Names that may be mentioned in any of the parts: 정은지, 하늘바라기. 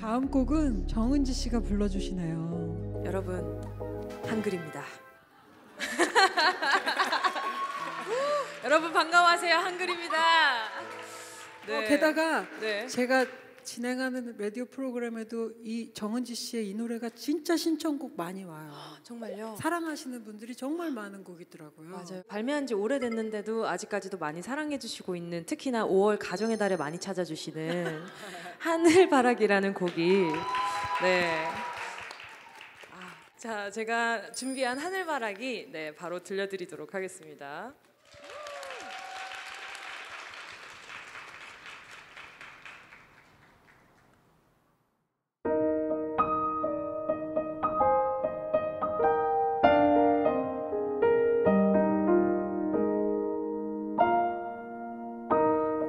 다음 곡은 정은지 씨가 불러주시네요. 여러분, 한글입니다. 여러분 반가워하세요. 한글입니다. 네. 게다가 네. 제가 진행하는 라디오 프로그램에도 이 정은지 씨의 이 노래가 진짜 신청곡 많이 와요. 아, 정말요? 사랑하시는 분들이 정말 많은 곡이더라고요. 맞아요. 발매한 지 오래됐는데도 아직까지도 많이 사랑해주시고 있는, 특히나 5월 가정의 달에 많이 찾아주시는 하늘바라기라는 곡이 네. 자, 제가 준비한 하늘바라기 네, 바로 들려드리도록 하겠습니다.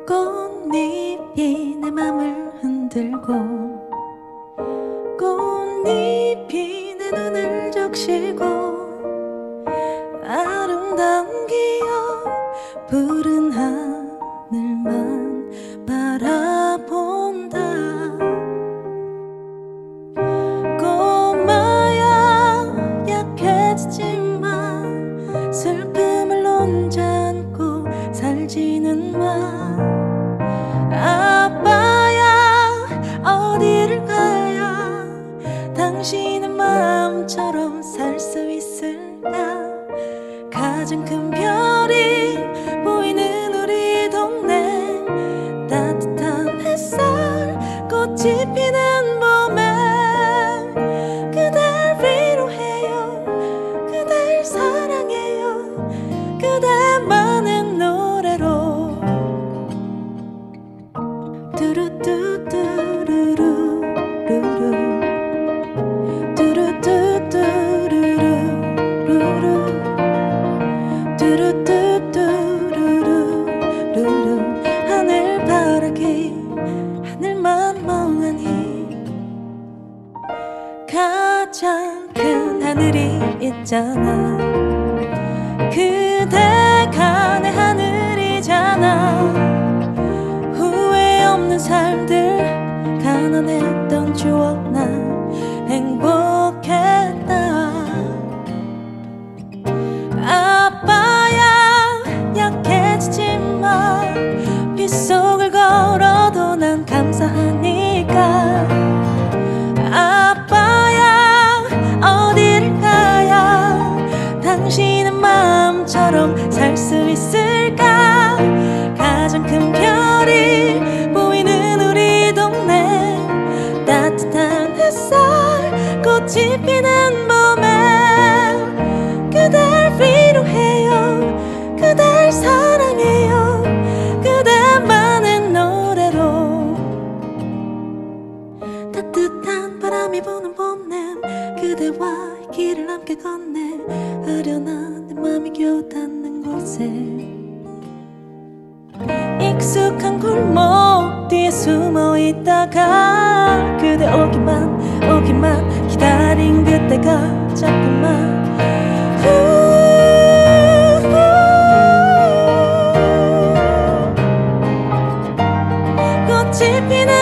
꽃잎이 내 맘을 흔들고, 꽃잎이 내 눈을 적시고, 아름다운 기억 푸른 하늘만 바라본다. 고마야 약해지지만 슬픔을 혼자 안고 살지는 마. 당신은 마음처럼 살 수 있을까? 가장 큰 별이 보이는 우리 동네, 따뜻한 햇살 꽃이 피는 봄에 그댈 위로해요, 그댈 사랑해요, 그대만의 노래로 두루두루루루루루. 가장 큰 하늘이 있잖아, 그대가 내 하늘이잖아. 후회 없는 삶들, 가난했던 추억 난 행복했다. 아빠야 약해지지만 빗속을 걸어도 난 감사하니까. 마음처럼 살 수 있을까? 가장 큰 별이 보이는 우리 동네, 따뜻한 햇살 꽃이 피는 봄에 그댈 위로해요, 그댈 사랑해요, 그대만의 노래로. 따뜻한 바람이 부는 봄냄, 그대와의 길을 함께 건네, 아련한 내 맘이 겨우 닿는 곳에 익숙한 골목 뒤에 숨어있다가 그대 오기만 기다린 그때가 자꾸만 꽃이 피는